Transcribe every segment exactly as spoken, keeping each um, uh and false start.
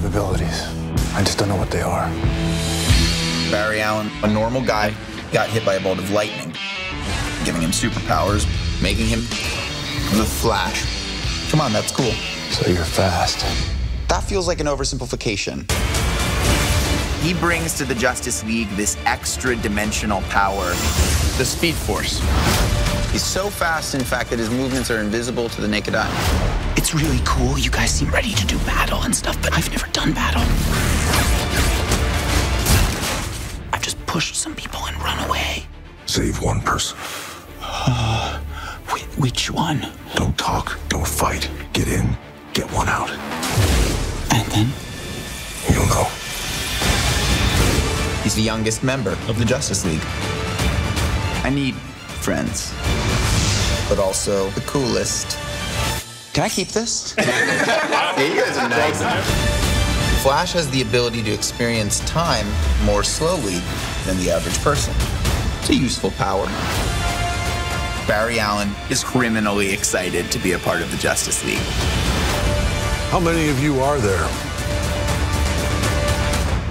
have abilities. I just don't know what they are. Barry Allen, a normal guy, got hit by a bolt of lightning, giving him superpowers, making him the Flash. Come on, that's cool. So you're fast. That feels like an oversimplification. He brings to the Justice League this extra-dimensional power. The Speed Force. He's so fast, in fact, that his movements are invisible to the naked eye. It's really cool. You guys seem ready to do battle and stuff, but I've never done battle. I've just pushed some people and run away. Save one person. Uh, which one? Don't talk. Don't fight. Get in. Get one out. And then? You'll know. He's the youngest member of the Justice League. I need friends, but also the coolest. Can I keep this? Yeah, you guys are nice. Flash has the ability to experience time more slowly than the average person. It's a useful power. Barry Allen is criminally excited to be a part of the Justice League. How many of you are there?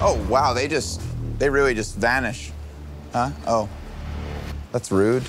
Oh, wow, they just... They really just vanish. Huh? Oh. That's rude.